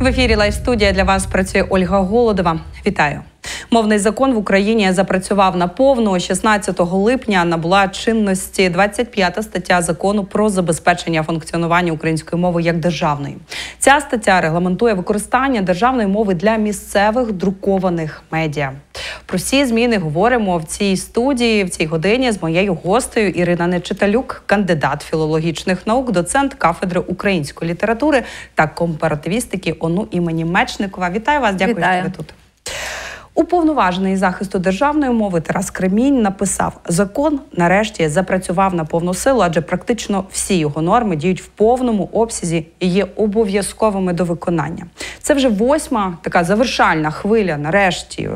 В ефірі «Лайв-студія», для вас працює Ольга Голодова. Вітаю. Мовний закон в Україні запрацював наповну. 16 липня набула чинності 25 стаття Закону про забезпечення функціонування української мови як державної. Ця стаття регламентує використання державної мови для місцевих друкованих медіа. Про всі зміни говоримо в цій студії, в цій годині з моєю гостею Ірина Нечиталюк, кандидат філологічних наук, доцент кафедри української літератури та компаративістики ОНУ імені Мечникова. Вітаю вас, дякую, що ви тут. Уповноважений захисту державної мови Тарас Кремінь написав: «Закон нарешті запрацював на повну силу, адже практично всі його норми діють в повному обсязі і є обов'язковими до виконання». Це вже 8-ма така завершальна хвиля, нарешті,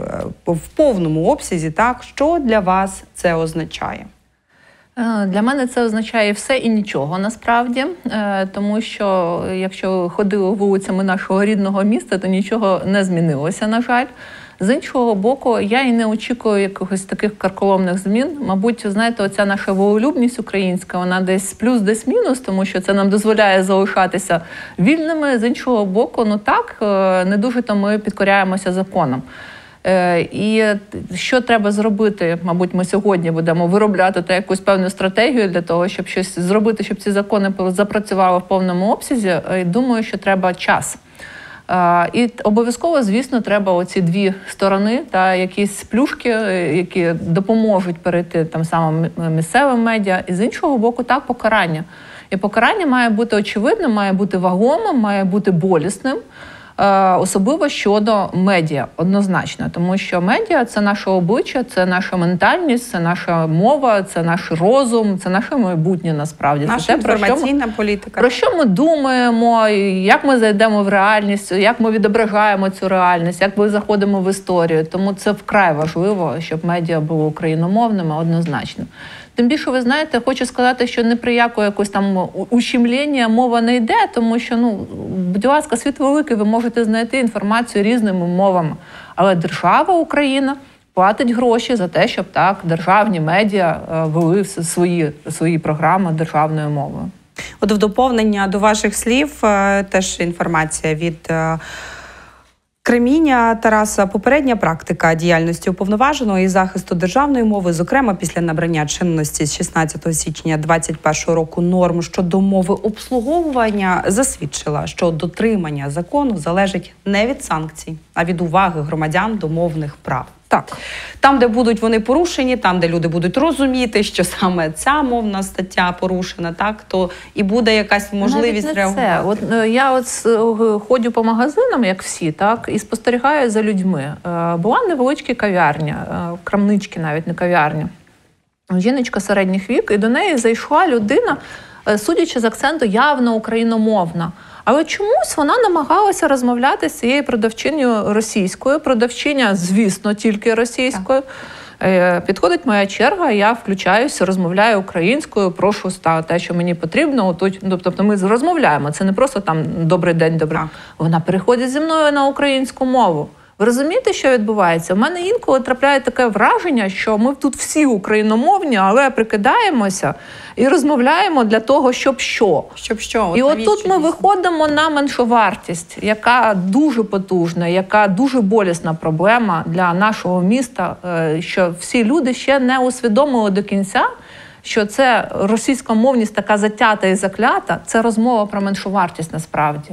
в повному обсязі. Так, що для вас це означає? Для мене це означає все і нічого, насправді, тому що якщо ходили вулицями нашого рідного міста, то нічого не змінилося, на жаль. З іншого боку, я і не очікую якихось таких карколомних змін. Мабуть, знаєте, оця наша волелюбність українська, вона десь плюс, десь мінус, тому що це нам дозволяє залишатися вільними. З іншого боку, ну так, не дуже то ми підкоряємося законам. І що треба зробити, мабуть, ми сьогодні будемо виробляти та якусь певну стратегію для того, щоб щось зробити, щоб ці закони запрацювали в повному обсязі. І думаю, що треба час. І обов'язково, звісно, треба оці дві сторони та якісь плюшки, які допоможуть перейти там самим місцевим медіа, і з іншого боку, так, покарання. І покарання має бути очевидним, має бути вагомим, має бути болісним, особливо щодо медіа, однозначно. Тому що медіа – це наше обличчя, це наша ментальність, це наша мова, це наш розум, це наше майбутнє, насправді. Наша інформаційна політика. Про що ми думаємо, як ми зайдемо в реальність, як ми відображаємо цю реальність, як ми заходимо в історію. Тому це вкрай важливо, щоб медіа було україномовними, однозначно. Тим більше, ви знаєте, хочу сказати, що не при якому якось там ущемлення мова не йде, тому що, ну, будь ласка, світ великий, ви можете знайти інформацію різними мовами. Але держава Україна платить гроші за те, щоб так державні медіа вели свої програми державною мовою. От в доповнення до ваших слів теж інформація від Креміня Тараса: попередня практика діяльності уповноваженого і захисту державної мови, зокрема після набрання чинності з 16 січня 2021 року норм щодо мови обслуговування, засвідчила, що дотримання закону залежить не від санкцій, а від уваги громадян до мовних прав. Так, там, де будуть вони порушені, там, де люди будуть розуміти, що саме ця мовна стаття порушена, так, то і буде якась можливість реагувати. От я ходжу по магазинам, як всі, так, і спостерігаю за людьми. Була невеличка кав'ярня, крамнички навіть, не кав'ярня. Жіночка середніх вік, і до неї зайшла людина, судячи з акценту, явно україномовна. Але чомусь вона намагалася розмовляти з цією продавчиною російською. Продавчиня, звісно, тільки російською. Підходить моя черга, я включаюся, розмовляю українською, прошу те, що мені потрібно. Тобто ми розмовляємо, це не просто там «добрий день, добрий». Вона переходить зі мною на українську мову. Ви розумієте, що відбувається? У мене інколи трапляє таке враження, що ми тут всі україномовні, але прикидаємося і розмовляємо для того, щоб що. Щоб що? І от тут ми виходимо на меншовартість, яка дуже потужна, яка дуже болісна проблема для нашого міста, що всі люди ще не усвідомили до кінця, що це російськомовність така затята і заклята, це розмова про меншовартість насправді.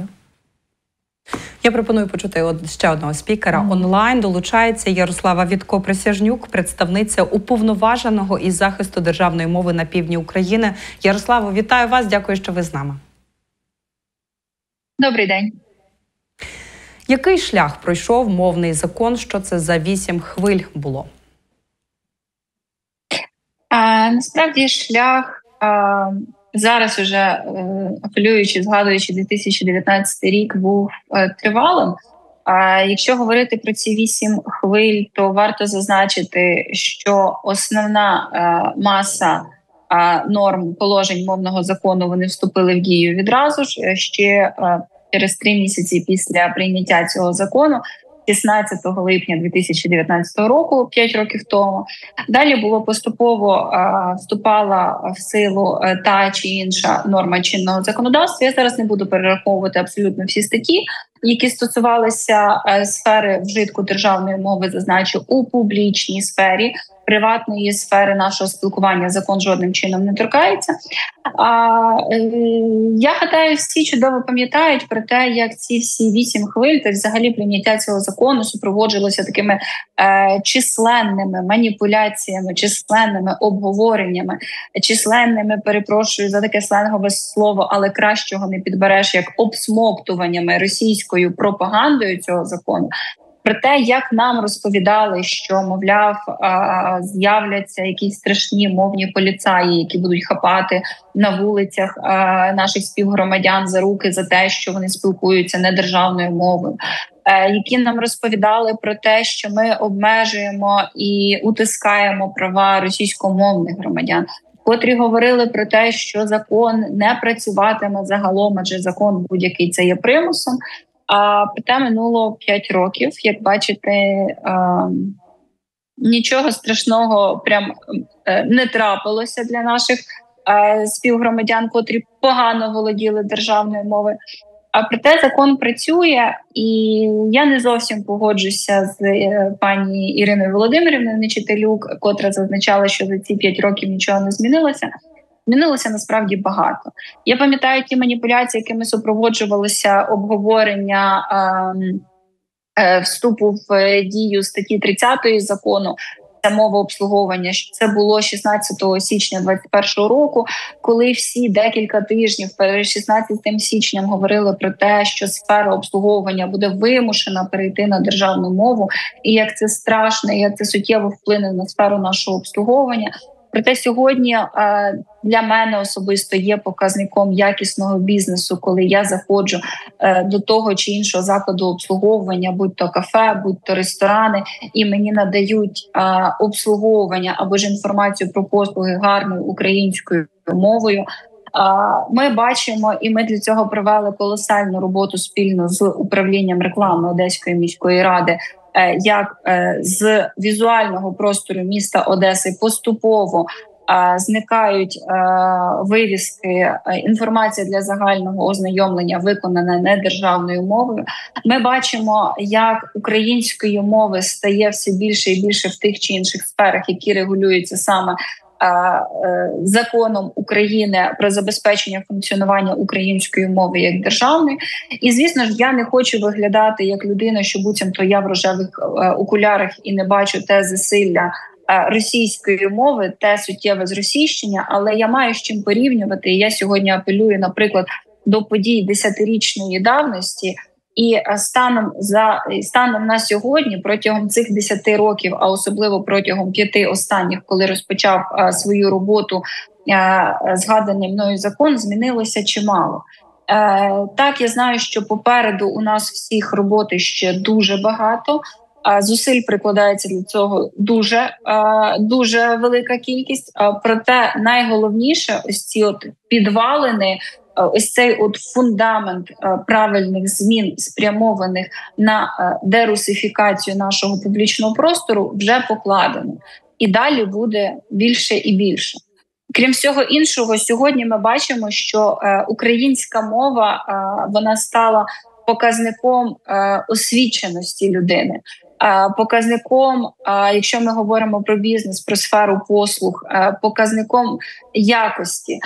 Я пропоную почути ще одного спікера. Онлайн долучається Ярослава Вітко-Присяжнюк, представниця уповноваженого із захисту державної мови на півдні України. Ярославо, вітаю вас, дякую, що ви з нами. Добрий день. Який шлях пройшов мовний закон, що це за 8 хвиль було? Насправді шлях... Зараз уже, апелюючи, згадуючи 2019 рік, був тривалим. А якщо говорити про ці 8 хвиль, то варто зазначити, що основна маса норм положень мовного закону, вони вступили в дію відразу ж, ще через 3 місяці після прийняття цього закону, 16 липня 2019 року, 5 років тому. Далі було поступово вступала в силу та чи інша норма чинного законодавства. Я зараз не буду перераховувати абсолютно всі статті, які стосувалися сфери вжитку державної мови, зазначу, у публічній сфері, приватної сфери нашого спілкування закон жодним чином не торкається. Я гадаю, всі чудово пам'ятають про те, як ці всі 8 хвиль та взагалі прийняття цього закону супроводжувалося такими численними маніпуляціями, численними обговореннями, численними, перепрошую за таке сленгове слово, але кращого не підбереш, як обсмоктуваннями російською пропагандою цього закону. Про те, як нам розповідали, що, мовляв, з'являться якісь страшні мовні поліцаї, які будуть хапати на вулицях наших співгромадян за руки за те, що вони спілкуються недержавною мовою. Які нам розповідали про те, що ми обмежуємо і утискаємо права російськомовних громадян. Котрі говорили про те, що закон не працюватиме загалом, адже закон будь-який це є примусом. А проте минуло 5 років, як бачите, нічого страшного прям не трапилося для наших співгромадян, котрі погано володіли державною мовою. А проте закон працює, і я не зовсім погоджуся з пані Іриною Володимирівною Нечиталюк, котра зазначала, що за ці 5 років нічого не змінилося. Змінилося насправді багато. Я пам'ятаю ті маніпуляції, якими супроводжувалося обговорення вступу в дію статті 30 закону самого обслуговування. Це було 16 січня 2021 року, коли всі декілька тижнів перед 16 січням говорили про те, що сфера обслуговування буде вимушена перейти на державну мову, і як це страшно, і як це суттєво вплине на сферу нашого обслуговування. Проте сьогодні для мене особисто є показником якісного бізнесу, коли я заходжу до того чи іншого закладу обслуговування, будь-то кафе, будь-то ресторани, і мені надають обслуговування або ж інформацію про послуги гарною українською мовою. Ми бачимо, і ми для цього провели колосальну роботу спільно з управлінням реклами Одеської міської ради, як з візуального простору міста Одеси поступово зникають вивіски, інформація для загального ознайомлення виконана недержавною мовою. Ми бачимо, як української мови стає все більше і більше в тих чи інших сферах, які регулюються саме законом України про забезпечення функціонування української мови як державної. І, звісно ж, я не хочу виглядати як людина, що буцімто я в рожевих окулярах і не бачу те засилля російської мови, те суттєве зросійщення, але я маю з чим порівнювати. І я сьогодні апелюю, наприклад, до подій 10-річної давності. І станом на сьогодні, протягом цих 10 років, а особливо протягом 5 останніх, коли розпочав свою роботу згаданий мною закон, змінилося чимало. Так, я знаю, що попереду у нас всіх роботи ще дуже багато, зусиль прикладається для цього дуже велика кількість. Проте найголовніше, ось ці от підвалини, ось цей от фундамент правильних змін, спрямованих на дерусифікацію нашого публічного простору, вже покладено. І далі буде більше і більше. Крім всього іншого, сьогодні ми бачимо, що українська мова, вона стала показником освіченості людини. Показником, якщо ми говоримо про бізнес, про сферу послуг, показником якості.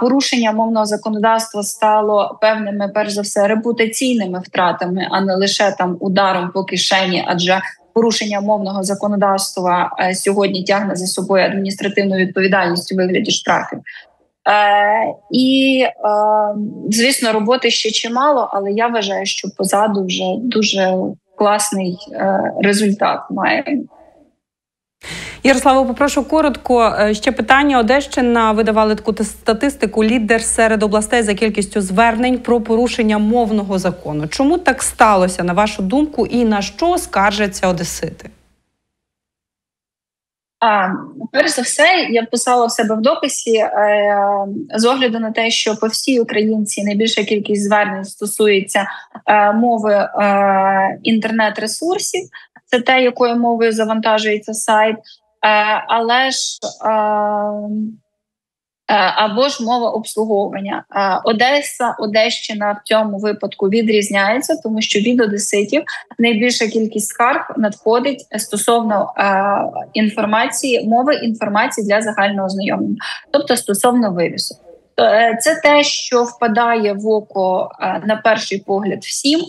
Порушення мовного законодавства стало певними, перш за все, репутаційними втратами, а не лише там ударом по кишені, адже порушення мовного законодавства сьогодні тягне за собою адміністративну відповідальність у вигляді штрафів. І, звісно, роботи ще чимало, але я вважаю, що позаду вже дуже класний результат маємо. Ярославо, попрошу коротко. Ще питання. Одещина видавали таку статистику лідер серед областей за кількістю звернень про порушення мовного закону. Чому так сталося, на вашу думку, і на що скаржаться одесити? Перш за все, я писала в себе в дописі з огляду на те, що по всій Українці найбільша кількість звернень стосується мови інтернет-ресурсів. Це те, якою мовою завантажується сайт. Але ж або ж мова обслуговування. Одеса, Одещина в цьому випадку відрізняється, тому що від одеситів найбільша кількість скарг надходить стосовно інформації, мови інформації для загального знайомлення, тобто стосовно вивісу. Це те, що впадає в око на перший погляд всім.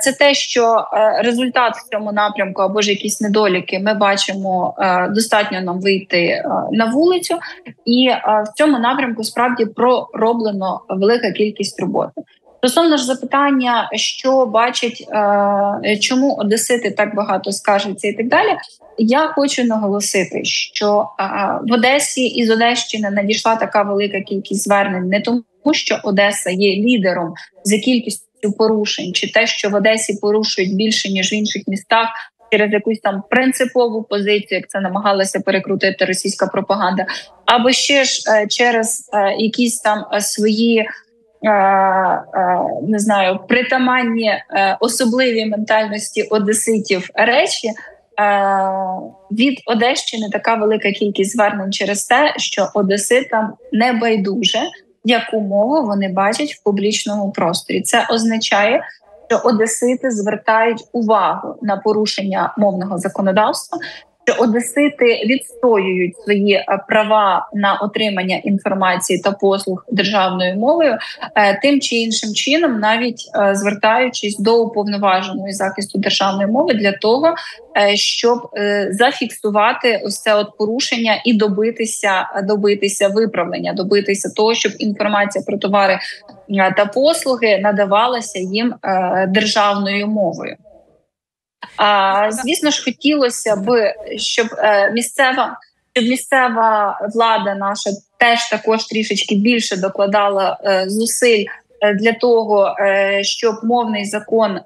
Це те, що результат в цьому напрямку або ж якісь недоліки ми бачимо, достатньо нам вийти на вулицю. І в цьому напрямку справді пророблено велика кількість роботи. Стосовно ж запитання, що бачить, чому одесити так багато скаржаться і так далі, я хочу наголосити, що в Одесі із Одещини надійшла така велика кількість звернень не тому, що Одеса є лідером за кількістю порушень, чи те, що в Одесі порушують більше, ніж в інших містах, через якусь там принципову позицію, як це намагалася перекрутити російська пропаганда, або ще ж через якісь там свої, не знаю, притаманні особливі ментальності одеситів речі. Від Одещини така велика кількість звернень через те, що одеситам не байдуже, яку мову вони бачать в публічному просторі. Це означає, що одесити звертають увагу на порушення мовного законодавства, що одесити відстоюють свої права на отримання інформації та послуг державною мовою, тим чи іншим чином, навіть звертаючись до уповноваженої захисту державної мови для того, щоб зафіксувати ось це от порушення і добитися виправлення, добитися того, щоб інформація про товари та послуги надавалася їм державною мовою. Звісно ж, хотілося б, щоб місцева влада наша також трішечки більше докладала зусиль для того, щоб мовний закон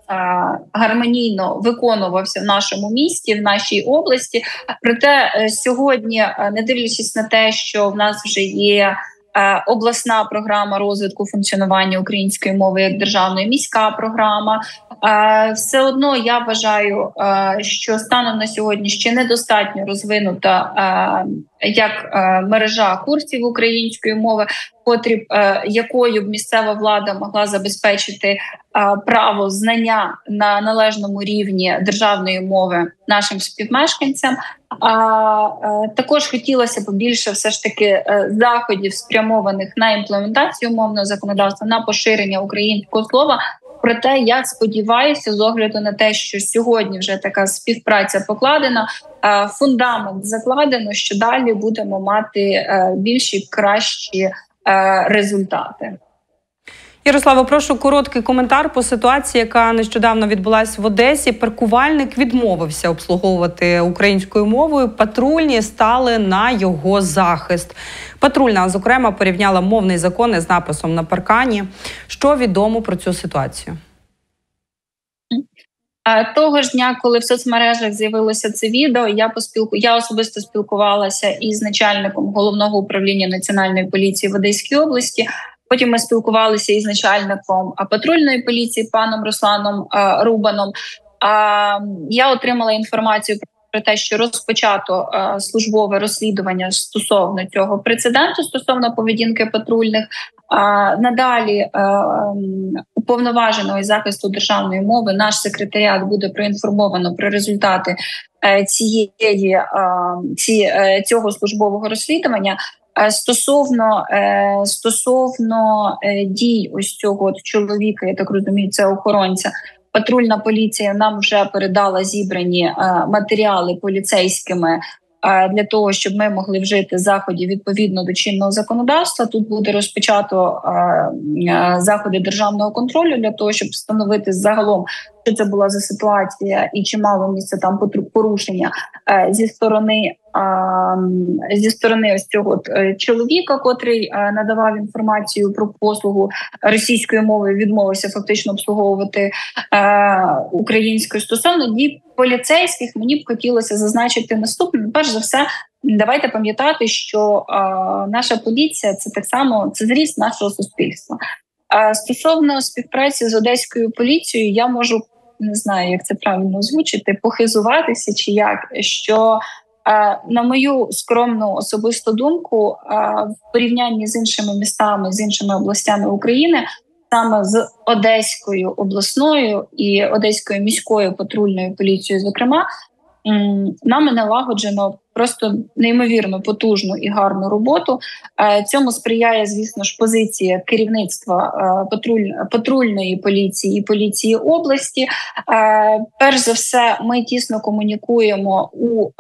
гармонійно виконувався в нашому місті, в нашій області. Проте сьогодні, не дивлячись на те, що в нас вже є обласна програма розвитку функціонування української мови як державної, міська програма, все одно я вважаю, що станом на сьогодні ще недостатньо розвинута як мережа курсів української мови, якою б місцева влада могла забезпечити право знання на належному рівні державної мови нашим співмешканцям. Також хотілося б більше все ж таки заходів, спрямованих на імплементацію мовного законодавства, на поширення українського слова. Проте я сподіваюся, з огляду на те, що сьогодні вже така співпраця покладена, фундамент закладено, що далі будемо мати більші, кращі результати. Ярославо, прошу короткий коментар по ситуації, яка нещодавно відбулася в Одесі. Паркувальник відмовився обслуговувати українською мовою, патрульні стали на його захист. Патрульна, зокрема, порівняла мовний закон із написом на паркані. Що відомо про цю ситуацію? Того ж дня, коли в соцмережах з'явилося це відео, я особисто спілкувалася із начальником Головного управління Національної поліції в Одеській області. Потім ми спілкувалися із начальником патрульної поліції паном Русланом Рубаном. Я отримала інформацію про те, що розпочато службове розслідування стосовно цього прецеденту, стосовно поведінки патрульних. Надалі уповноваженого із захисту державної мови наш секретаріат буде проінформовано про результати цього службового розслідування. Стосовно дій ось цього чоловіка, я так розумію, це охоронця, патрульна поліція нам вже передала зібрані матеріали поліцейськими для того, щоб ми могли вжити заходів відповідно до чинного законодавства. Тут буде розпочато заходи державного контролю для того, щоб встановити загалом, що це була за ситуація і чи мало місце там порушення зі сторони ось цього чоловіка, котрий надавав інформацію про послугу російською мовою, відмовився фактично обслуговувати українською. Стосовно дій поліцейських, мені б хотілося зазначити наступне. Перш за все, давайте пам'ятати, що наша поліція – це так само зріст нашого суспільства. Стосовно співпраці з Одеською поліцією, я можу, не знаю, як це правильно озвучити, похизуватися чи як, що На мою скромну особисту думку, в порівнянні з іншими містами, з іншими областями України, саме з Одеською обласною і Одеською міською патрульною поліцією, зокрема, нами налагоджено просто неймовірно потужну і гарну роботу. Цьому сприяє, звісно ж, позиція керівництва патрульної поліції і поліції області. Перш за все, ми тісно комунікуємо у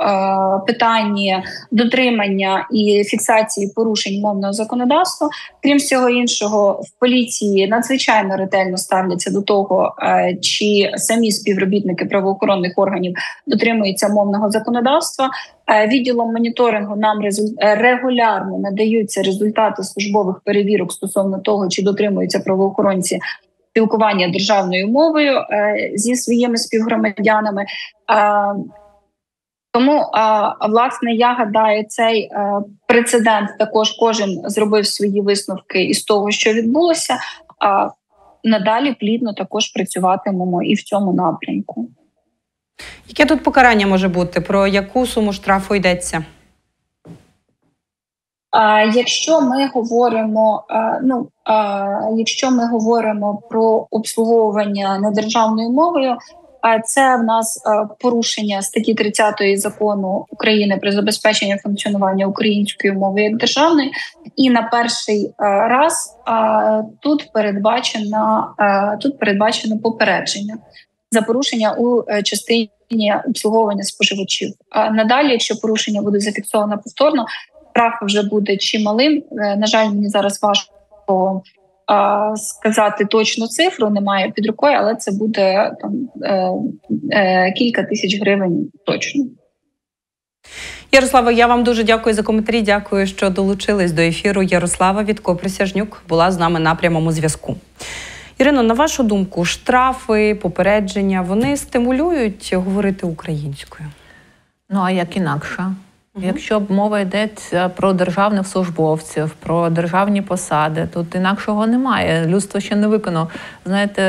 питанні дотримання і фіксації порушень мовного законодавства. Крім всього іншого, в поліції надзвичайно ретельно ставляться до того, чи самі співробітники правоохоронних органів дотримуються мовного законодавства. Відділом моніторингу нам регулярно надаються результати службових перевірок стосовно того, чи дотримуються правоохоронці спілкування державною мовою зі своїми співгромадянами. Тому, власне, я гадаю, цей прецедент також кожен зробив свої висновки із того, що відбулося. Надалі плідно також працюватимемо і в цьому напрямку. Яке тут покарання може бути? Про яку суму штрафу йдеться? Якщо ми говоримо, якщо ми говоримо про обслуговування недержавною мовою, це в нас порушення статті 30 закону України про забезпечення функціонування української мови як державної. І на перший раз тут передбачено попередження за порушення у частині обслуговування споживачів. Надалі, якщо порушення буде зафіксовано повторно, штраф вже буде чималим. На жаль, мені зараз важко сказати точну цифру, немає під рукою, але це буде там кілька тисяч гривень точно. Ярослава, я вам дуже дякую за коментарі, дякую, що долучились до ефіру. Ярослава Вітко-Присяжнюк була з нами на прямому зв'язку. Ірино, на вашу думку, штрафи, попередження, вони стимулюють говорити українською? Ну, а як інакше? Якщо б мова йдеться про державних службовців, про державні посади, тут інакшого немає. Людство ще не виконало. Знаєте,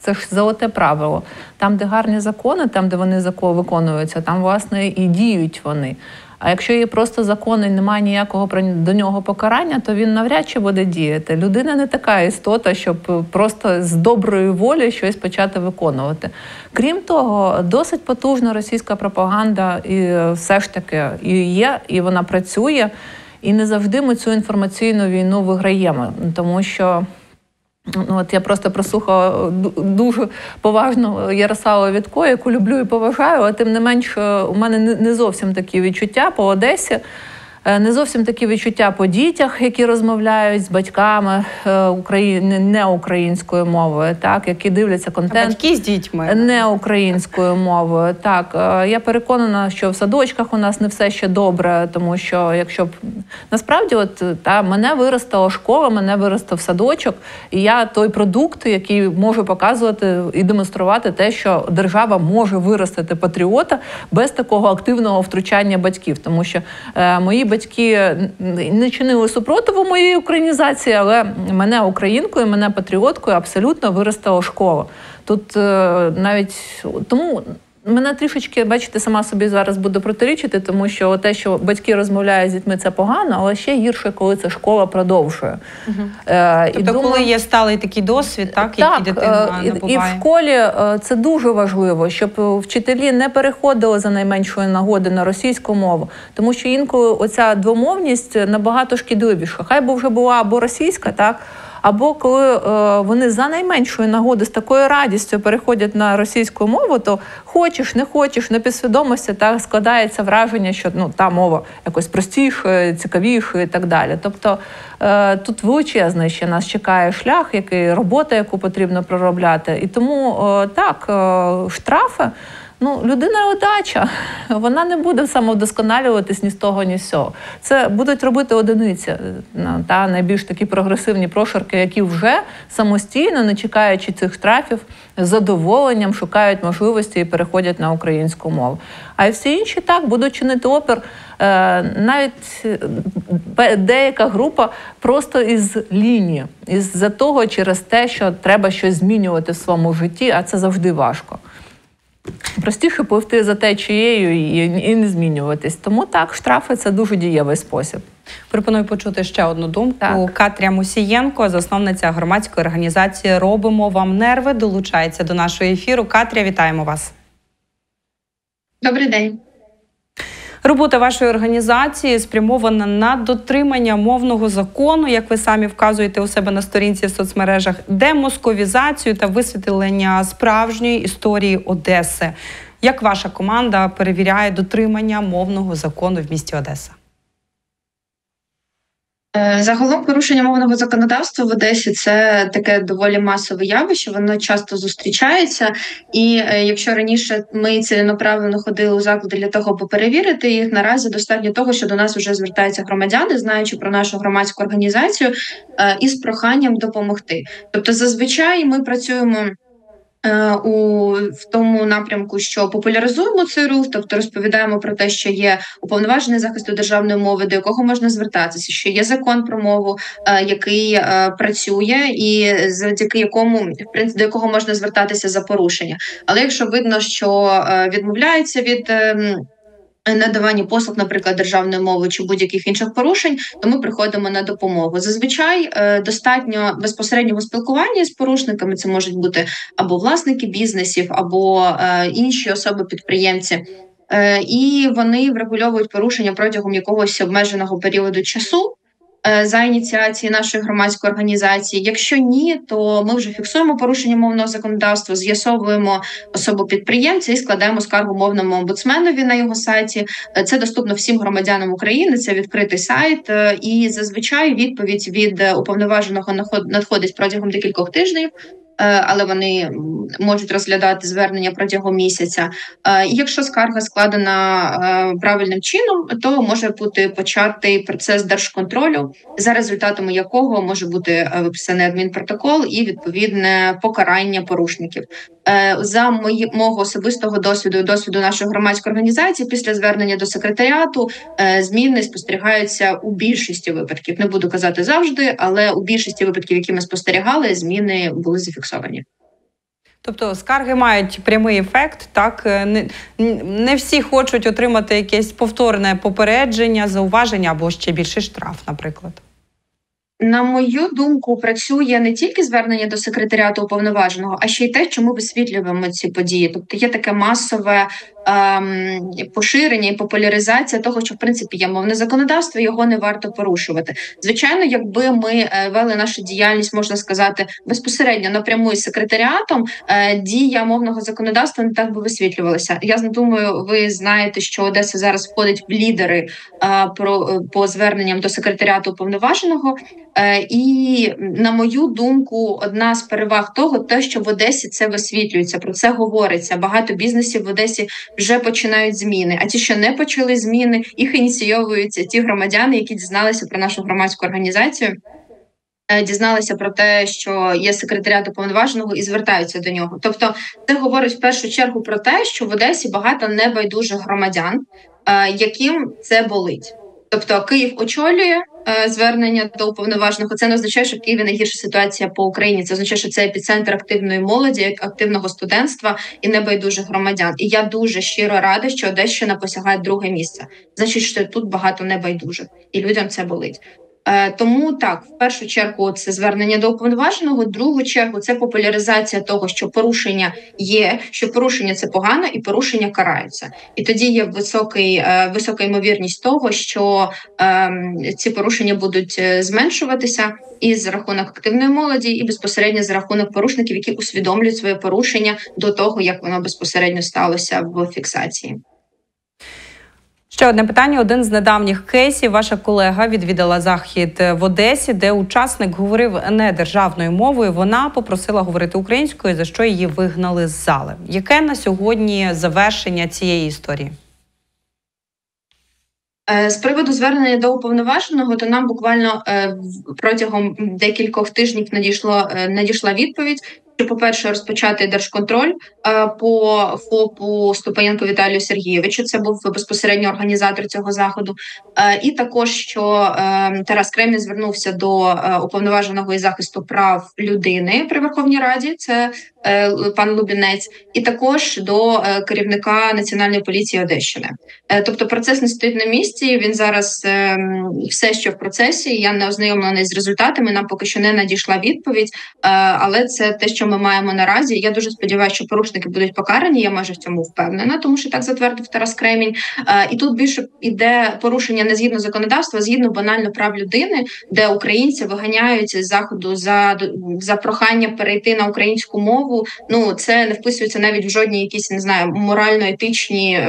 це ж золоте правило. Там, де гарні закони, там, де вони виконуються, там, власне, і діють вони. А якщо є просто закон і немає ніякого до нього покарання, то він навряд чи буде діяти. Людина не така істота, щоб просто з доброї волі щось почати виконувати. Крім того, досить потужна російська пропаганда і все ж таки і є, і вона працює, і не завжди ми цю інформаційну війну виграємо, тому що… я просто прослухала дуже поважно Ярославу Вітко, яку люблю і поважаю, але тим не менш у мене не зовсім такі відчуття по Одесі, не зовсім такі відчуття по дітях, які розмовляють з батьками неукраїнською мовою, так, які дивляться контент. А батьки з дітьми. Неукраїнською мовою, так. Я переконана, що в садочках у нас не все ще добре, тому що якщо б… Насправді, мене виростала школа, мене виростав садочок, і я той продукт, який можу показувати і демонструвати те, що держава може виростити патріота без такого активного втручання батьків, тому що мої батьки не чинили супротиву моєї українізації, але мене українкою, мене патріоткою абсолютно виростила школа. Тут навіть… Тому мене трішечки, бачите, сама собі зараз буду протирічити, тому що те, що батьки розмовляють з дітьми, це погано, але ще гірше, коли це школа продовжує. Угу. Коли є сталий такий досвід, який дитина набуває. І в школі це дуже важливо, щоб вчителі не переходили за найменшої нагоди на російську мову, тому що інколи оця двомовність набагато шкідливіша. Хай би вже була або російська, так? Або коли вони за найменшої нагоди з такою радістю переходять на російську мову, то хочеш, не хочеш, на підсвідомості так складається враження, що та мова якось простіша, цікавіша і так далі. Тобто тут величезний ще нас чекає шлях, робота, яку потрібно проробляти. І тому штрафи, людина удача, вона не буде самовдосконалюватись ні з того, ні з цього. Це будуть робити одиниці, найбільш такі прогресивні прошарки, які вже самостійно, не чекаючи цих штрафів, з задоволенням шукають можливості і переходять на українську мову. А всі інші будуть чинити опір. Навіть деяка група просто із лінії, із-за того, через те, що треба щось змінювати в своєму житті, а це завжди важко. простіше пливти за течією і не змінюватись. Тому так, штрафи – це дуже дієвий спосіб. Пропоную почути ще одну думку. Так. Катря Мусієнко, засновниця громадської організації «Робимо вам нерви», долучається до нашого ефіру. Катря, вітаємо вас. Добрий день. Робота вашої організації спрямована на дотримання мовного закону, як ви самі вказуєте у себе на сторінці в соцмережах, демосковізацію та висвітлення справжньої історії Одеси. Як ваша команда перевіряє дотримання мовного закону в місті Одеса? Загалом порушення мовного законодавства в Одесі – це таке доволі масове явище, воно часто зустрічається, і якщо раніше ми ціленаправленно ходили у заклади для того, аби перевірити їх, наразі достатньо того, що до нас вже звертаються громадяни, знаючи про нашу громадську організацію, із проханням допомогти. Тобто зазвичай ми працюємо в тому напрямку, що популяризуємо цей рух, тобто розповідаємо про те, що є уповноважений захисту державної мови, до якого можна звертатися, що є закон про мову, який працює і завдяки якому, до якого можна звертатися за порушення. Але якщо видно, що відмовляються від надавання послуг, наприклад, державної мови чи будь-яких інших порушень, то ми приходимо на допомогу. Зазвичай достатньо безпосереднього спілкування з порушниками, це можуть бути або власники бізнесів, або інші особи-підприємці. І вони врегульовують порушення протягом якогось обмеженого періоду часу за ініціації нашої громадської організації. Якщо ні, то ми вже фіксуємо порушення мовного законодавства, з'ясовуємо особу підприємця і складаємо скаргу мовному омбудсменові на його сайті. Це доступно всім громадянам України, це відкритий сайт. І зазвичай відповідь від уповноваженого надходить протягом декількох тижнів, але вони можуть розглядати звернення протягом місяця. І якщо скарга складена правильним чином, то може бути початий процес держконтролю, за результатами якого може бути виписаний адмінпротокол і відповідне покарання порушників. За мого особистого досвіду і досвіду нашої громадської організації, після звернення до секретаріату зміни спостерігаються у більшості випадків. Не буду казати завжди, але у більшості випадків, які ми спостерігали, зміни були зафіксовані. Тобто скарги мають прямий ефект, так? Не всі хочуть отримати якесь повторне попередження, зауваження або ще більший штраф, наприклад. На мою думку, працює не тільки звернення до секретаріату уповноваженого, а ще й те, що ми висвітлюємо ці події. Тобто є таке масове поширення і популяризація того, що в принципі є мовне законодавство, його не варто порушувати. Звичайно, якби ми вели нашу діяльність, можна сказати, безпосередньо напряму із секретаріатом, дія мовного законодавства не так би висвітлювалася. Я думаю, ви знаєте, що Одеса зараз входить в лідери по зверненням до секретаріату уповноваженого. І, на мою думку, одна з переваг того, те, що в Одесі це висвітлюється, про це говориться. Багато бізнесів в Одесі вже починають зміни, а ті, що не почали зміни, їх ініційовуються ті громадяни, які дізналися про нашу громадську організацію, дізналися про те, що є секретаріат уповноваженого і звертаються до нього. Тобто це говорить в першу чергу про те, що в Одесі багато небайдужих громадян, яким це болить. Тобто Київ очолює звернення до уповноваженого. Це не означає, що в Києві найгірша ситуація по Україні. Це означає, що це епіцентр активної молоді, активного студентства і небайдужих громадян. І я дуже щиро рада, що Одещина посягає друге місце. Значить, що тут багато небайдужих. І людям це болить. Тому так, в першу чергу це звернення до уповноваженого, в другу чергу це популяризація того, що порушення є, що порушення – це погано і порушення караються. І тоді є висока ймовірність того, що ці порушення будуть зменшуватися і за рахунок активної молоді, і безпосередньо за рахунок порушників, які усвідомлюють своє порушення до того, як воно безпосередньо сталося в фіксації. Ще одне питання. Один з недавніх кейсів. Ваша колега відвідала захід в Одесі, де учасник говорив не державною мовою. Вона попросила говорити українською, за що її вигнали з зали. Яке на сьогодні завершення цієї історії? З приводу звернення до уповноваженого, то нам буквально протягом декількох тижнів надійшла відповідь, по-перше, розпочати держконтроль по ФОПу Ступаєнку Віталію Сергійовичу. Це був безпосередньо організатор цього заходу. І також, що Тарас Кремінь звернувся до уповноваженого із захисту прав людини при Верховній Раді, це пан Лубінець, і також до керівника Національної поліції Одещини. Тобто процес не стоїть на місці, він зараз все ще в процесі, я не ознайомлена з результатами, нам поки що не надійшла відповідь, але це те, що ми маємо наразі. Я дуже сподіваюся, що порушники будуть покарані, я майже в цьому впевнена, тому що так затвердив Тарас Кремінь. І тут більше йде порушення не згідно законодавства, а згідно банально прав людини, де українці виганяють з заходу за прохання перейти на українську мову. Ну, це не вписується навіть в жодні якісь, не знаю, морально-етичні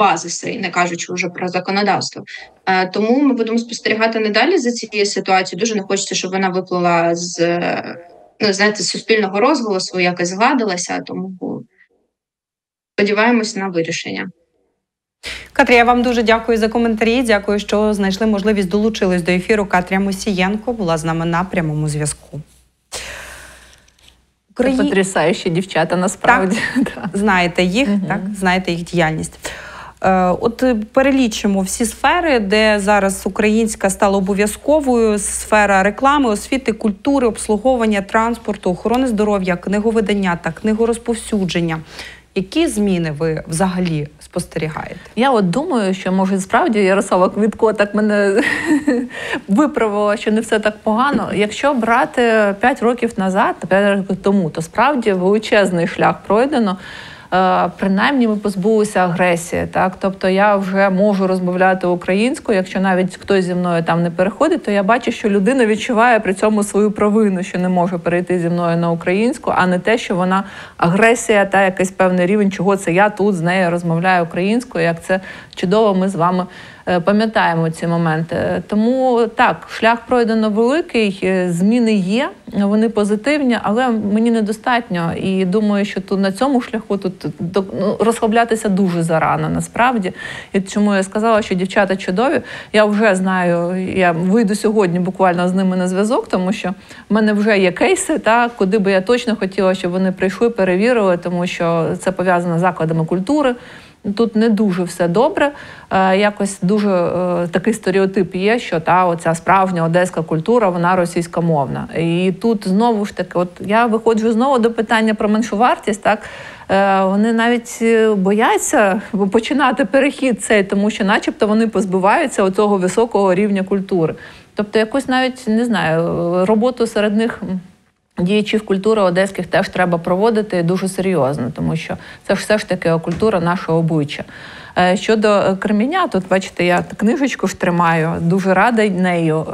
базиси, не кажучи вже про законодавство. Тому ми будемо спостерігати надалі за цією ситуацією. Дуже не хочеться, щоб вона виплила з, ну, знаєте, з суспільного розголосу, якось згладилася, тому сподіваємось на вирішення. Катря, я вам дуже дякую за коментарі, дякую, що знайшли можливість, долучились до ефіру. Катря Мусієнко була з нами на прямому зв'язку. Потрясаючі дівчата, насправді. Так, знаєте їх, так, знаєте їх діяльність. От перелічимо всі сфери, де зараз українська стала обов'язковою: сфера реклами, освіти, культури, обслуговування, транспорту, охорони здоров'я, книговидання та книгорозповсюдження. Які зміни ви взагалі спостерігаєте? Я от думаю, що, може, справді Ярослава Вітко так мене виправила, що не все так погано. Якщо брати 5 років назад, 5 років тому, то справді величезний шлях пройдено. Принаймні ми позбулися агресії, так? Тобто я вже можу розмовляти українською, якщо навіть хтось зі мною там не переходить, то я бачу, що людина відчуває при цьому свою провину, що не може перейти зі мною на українську, а не те, що вона агресія та якийсь певний рівень, чого це я тут з нею розмовляю українською, як це чудово ми з вами пам'ятаємо ці моменти. Тому так, шлях пройдено великий, зміни є, вони позитивні, але мені недостатньо. І думаю, що тут на цьому шляху розслаблятися дуже зарано, насправді. І чому я сказала, що дівчата чудові. Я вже знаю, я вийду сьогодні буквально з ними на зв'язок, тому що в мене вже є кейси, так, куди би я точно хотіла, щоб вони прийшли, перевірили, тому що це пов'язано з закладами культури. Тут не дуже все добре, якось дуже такий стереотип є, що та оця справжня одеська культура, вона російськомовна. І тут знову ж таки, от я виходжу знову до питання про меншу вартість, так? Вони навіть бояться починати перехід цей, тому що начебто вони позбуваються оцього високого рівня культури. Тобто якось навіть, не знаю, роботу серед них діячів культури одеських теж треба проводити дуже серйозно, тому що це ж все ж таки культура нашого обличчя. Щодо Креміня, тут, бачите, я книжечку ж тримаю, дуже рада нею.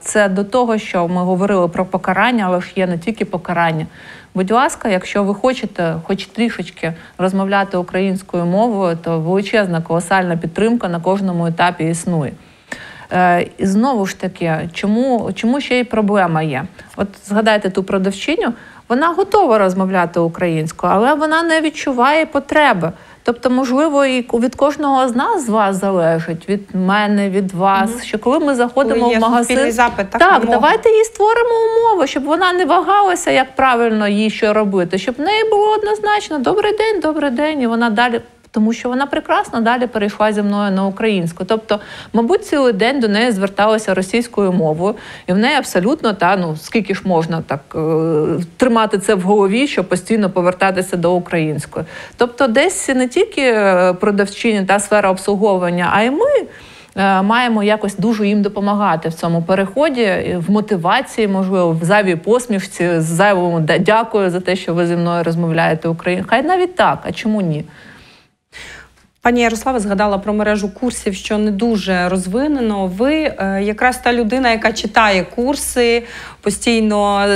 Це до того, що ми говорили про покарання, але ж є не тільки покарання. Будь ласка, якщо ви хочете хоч трішечки розмовляти українською мовою, то величезна, колосальна підтримка на кожному етапі існує. І знову ж таки, чому ще й проблема є? От згадайте ту продавчиню, вона готова розмовляти українською, але вона не відчуває потреби. Тобто, можливо, і від кожного з вас залежить, від мене, від вас, що коли ми заходимо в магазин, запит, так давайте їй створимо умови, щоб вона не вагалася, як правильно їй що робити, щоб в неї було однозначно добрий день, і вона далі. Тому що вона прекрасно далі перейшла зі мною на українську. Тобто, мабуть, цілий день до неї зверталася російською мовою, і в неї абсолютно, скільки ж можна так тримати це в голові, щоб постійно повертатися до української. Тобто, десь не тільки продавчині та сфера обслуговування, а й ми маємо якось дуже їм допомагати в цьому переході, в мотивації, можливо, в зайвій посмішці, з зайвому дякую за те, що ви зі мною розмовляєте українською. Хай навіть так, а чому ні? Пані Ярослава згадала про мережу курсів, що не дуже розвинено. Ви якраз та людина, яка читає курси, постійно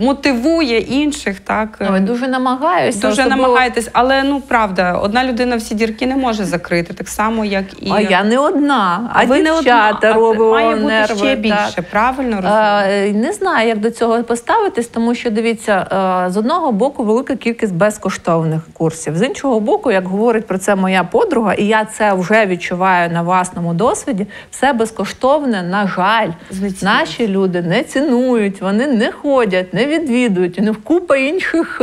мотивує інших, так? Я дуже намагаюся. Дуже намагаєтесь, але, правда, одна людина всі дірки не може закрити, так само, як і... А я не одна, а ви дівчата робимо нерви. Має бути нерви, ще більше, так. Правильно розумію? Не знаю, як до цього поставитись, тому що, дивіться, з одного боку велика кількість безкоштовних курсів. З іншого боку, як говорить про це моя подруга, і я це вже відчуваю на власному досвіді, все безкоштовне, на жаль, наші люди не цінують, вони не ходять, не відвідують, і не вкупа інших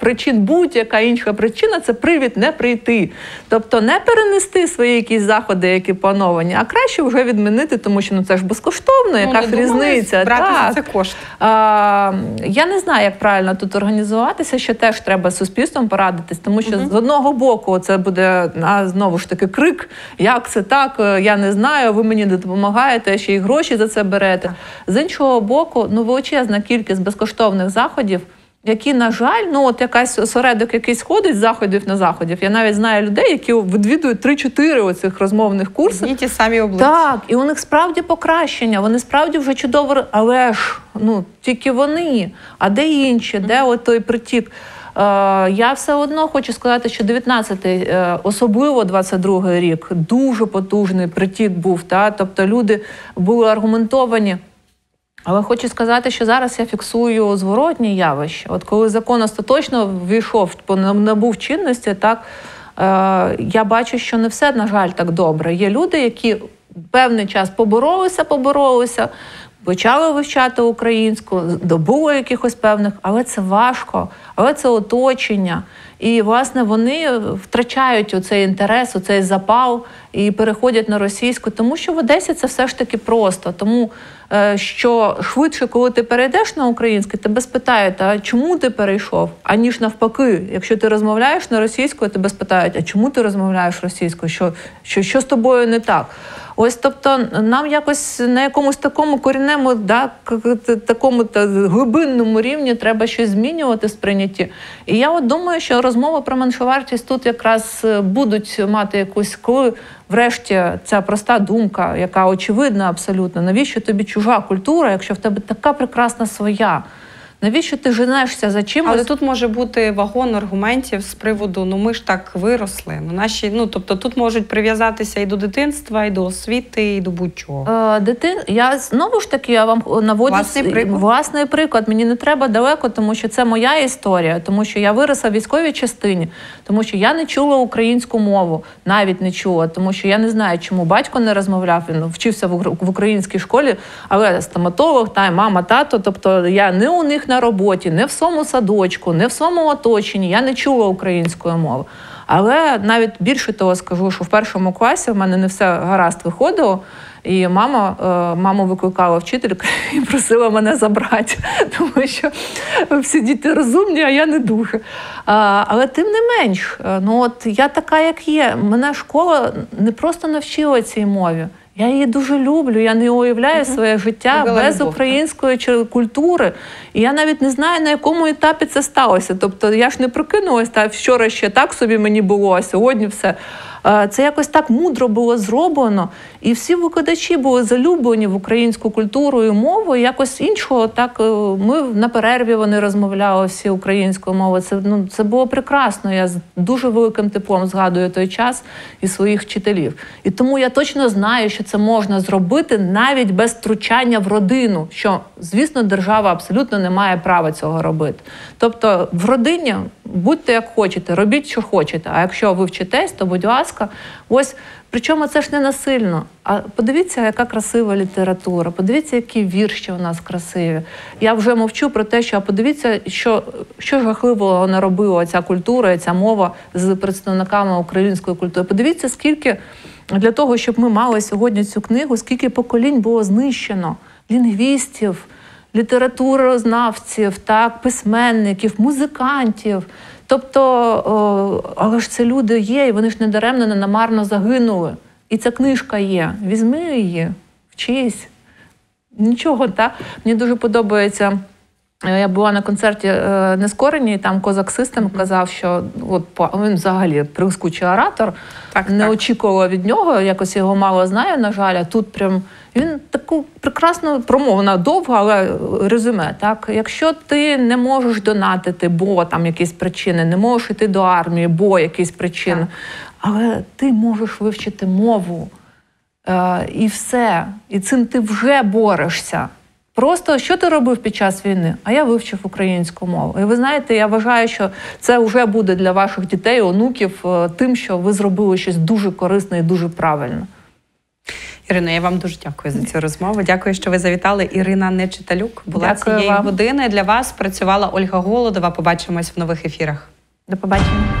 причин, будь-яка інша причина – це привід не прийти. Тобто не перенести свої якісь заходи, які плановані, а краще вже відмінити, тому що це ж безкоштовно, яка ж різниця. Брати за це кошти. Я не знаю, як правильно тут організуватися, що теж треба з суспільством порадитись, тому що з одного боку це буде, знову ж таки, крик, як це так, я не знаю, ви мені допомагаєте, ще й гроші за це берете. З іншого боку, величезна кількість безкоштовних заходів, які, на жаль, якийсь осередок якийсь ходить з заходів на заходів. Я навіть знаю людей, які відвідують 3-4 оцих розмовних курсів. Одні ті самі обличчя. Так, і у них справді покращення, вони справді вже чудово, але ж, тільки вони, а де інші, де той притік. Я все одно хочу сказати, що 19-й, особливо 22-й рік, дуже потужний притік був, тобто люди були аргументовані. Але хочу сказати, що зараз я фіксую зворотні явища. От коли закон остаточно ввійшов, набув чинності, я бачу, що не все, на жаль, так добре. Є люди, які певний час поборолися, почали вивчати українську, добуло якихось певних, але це важко, але це оточення. І, власне, вони втрачають оцей інтерес, оцей запал і переходять на російську, тому що в Одесі це все ж таки просто. Тому що швидше, коли ти перейдеш на українську, тебе спитають, а чому ти перейшов, аніж навпаки. Якщо ти розмовляєш на російську, тебе спитають, а чому ти розмовляєш російською, що з тобою не так. Ось, тобто, нам якось на якомусь такому корінному, такому глибинному рівні треба щось змінювати в сприйнятті. І я думаю, що розмови про меншовартість тут якраз будуть мати якусь, коли врешті ця проста думка, яка очевидна абсолютно, навіщо тобі чужа культура, якщо в тебе така прекрасна своя? Навіщо ти женешся за чимось? Але тут може бути вагон аргументів з приводу, ми ж так виросли. Тобто тут можуть прив'язатися і до дитинства, і до освіти, і до будь-чого. Я знову ж таки вам наводжу власний приклад. Мені не треба далеко, тому що це моя історія, тому що я виросла в військовій частині, тому що я не чула українську мову, навіть не чула, тому що я не знаю, чому батько не розмовляв, він вчився в українській школі, але стоматолог, мама, тато, тобто я не у них на роботі, не в своєму садочку, не в своєму оточенні. Я не чула української мови. Але навіть більше того скажу, що в першому класі в мене не все гаразд виходило, і маму викликала вчителька і просила мене забрати, тому що всі діти розумні, а я не дуже. Але тим не менш, я така, як є. Мене школа не просто навчила цій мові. Я її дуже люблю, я не уявляю своє життя без української культури. І я навіть не знаю, на якому етапі це сталося. Тобто я ж не прокинулась, вчора ще так собі мені було, а сьогодні все. Це якось так мудро було зроблено. І всі викладачі були залюблені в українську культуру і мову. І якось іншого, ми на перерві вони розмовляли всі українською мовою. Це було прекрасно. Я з дуже великим теплом згадую той час і своїх вчителів. І тому я точно знаю, що це можна зробити навіть без втручання в родину. Що, звісно, держава абсолютно не має права цього робити. Тобто в родині будьте як хочете, робіть, що хочете. А якщо ви вчитесь, то будь ласка. Ось, причому це ж не насильно. А подивіться, яка красива література, подивіться, які вірші у нас красиві. Я вже мовчу про те, що подивіться, що жахливого наробила ця культура, ця мова з представниками української культури. Подивіться, скільки для того, щоб ми мали сьогодні цю книгу, скільки поколінь було знищено, лінгвістів, літературознавців, письменників, музикантів. Тобто, але ж це люди є, і вони ж недаремно, ненамарно загинули. І ця книжка є. Візьми її, вчись. Нічого, так? Мені дуже подобається. Я була на концерті Нескорені, і там Козак Систем казав, що він взагалі прискучий оратор, не очікувала від нього, якось його мало знаю, на жаль, а тут прям він таку прекрасну промову, вона довга, але резюме, так, якщо ти не можеш донатити, бо там якісь причини, не можеш йти до армії, бо якісь причини, але ти можеш вивчити мову, і все, і цим ти вже борешся. Просто, що ти робив під час війни? А я вивчив українську мову. І ви знаєте, я вважаю, що це вже буде для ваших дітей, онуків тим, що ви зробили щось дуже корисне і дуже правильно. Ірино, я вам дуже дякую за цю розмову. Дякую, що ви завітали. Ірина Нечиталюк була цієї години. Для вас працювала Ольга Голодова. Побачимось в нових ефірах. До побачення.